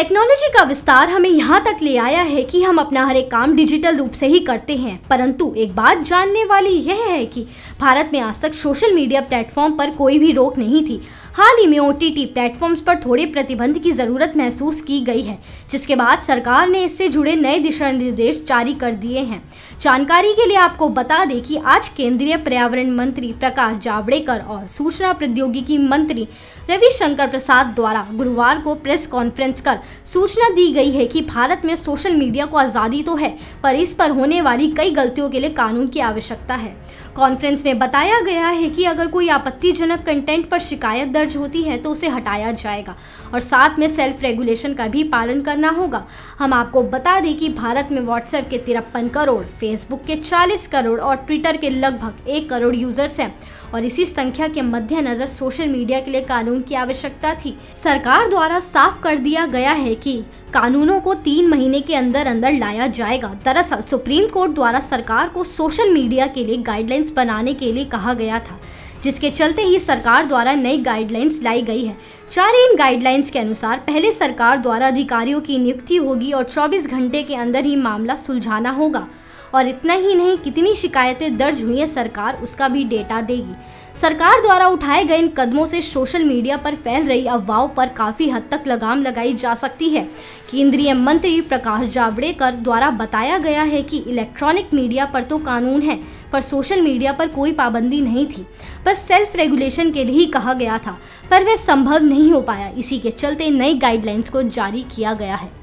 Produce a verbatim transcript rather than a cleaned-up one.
Technology का विस्तार हमें यहाँ तक ले आया है कि हम अपना हर एक काम डिजिटल रूप से ही करते हैं, परंतु एक बात जानने वाली यह है कि भारत में आज तक सोशल मीडिया प्लेटफॉर्म पर कोई भी रोक नहीं थी। हाल ही में ओटीटी प्लेटफॉर्म्स पर थोड़े प्रतिबंध की ज़रूरत महसूस की गई है, जिसके बाद सरकार ने इससे जुड़े नए दिशा निर्देश जारी कर दिए हैं। जानकारी के लिए आपको बता दें कि आज केंद्रीय पर्यावरण मंत्री प्रकाश जावड़ेकर और सूचना प्रौद्योगिकी मंत्री रविशंकर प्रसाद द्वारा गुरुवार को प्रेस कॉन्फ्रेंस कर सूचना दी गई है कि भारत में सोशल मीडिया को आज़ादी तो है, पर इस पर होने वाली कई गलतियों के लिए कानून की आवश्यकता है। कॉन्फ्रेंस में बताया गया है कि अगर कोई आपत्तिजनक कंटेंट पर शिकायत दर्ज होती है तो उसे हटाया जाएगा और साथ में सेल्फ रेगुलेशन का भी पालन करना होगा। हम आपको बता दें कि भारत में व्हाट्सएप के तिरपन करोड़, फेसबुक के चालीस करोड़ और ट्विटर के लगभग एक करोड़ यूजर्स हैं और इसी संख्या के मद्देनजर सोशल मीडिया के लिए कानून की आवश्यकता थी। सरकार द्वारा साफ कर दिया गया है कि कानूनों को तीन महीने के अंदर अंदर लाया जाएगा। दरअसल सुप्रीम कोर्ट द्वारा सरकार को सोशल मीडिया के लिए गाइडलाइंस बनाने के लिए कहा गया था, जिसके चलते ही सरकार द्वारा नई गाइडलाइंस लाई गई है। चार इन गाइडलाइंस के अनुसार पहले सरकार द्वारा अधिकारियों की नियुक्ति होगी और चौबीस घंटे के अंदर ही मामला सुलझाना होगा और इतना ही नहीं, कितनी शिकायतें दर्ज हुई हैं सरकार उसका भी डेटा देगी। सरकार द्वारा उठाए गए इन कदमों से सोशल मीडिया पर फैल रही अफवाहों पर काफ़ी हद तक लगाम लगाई जा सकती है। केंद्रीय मंत्री प्रकाश जावड़ेकर द्वारा बताया गया है कि इलेक्ट्रॉनिक मीडिया पर तो कानून है, पर सोशल मीडिया पर कोई पाबंदी नहीं थी, बस सेल्फ रेगुलेशन के लिए ही कहा गया था, पर वह संभव नहीं हो पाया। इसी के चलते नई गाइडलाइंस को जारी किया गया है।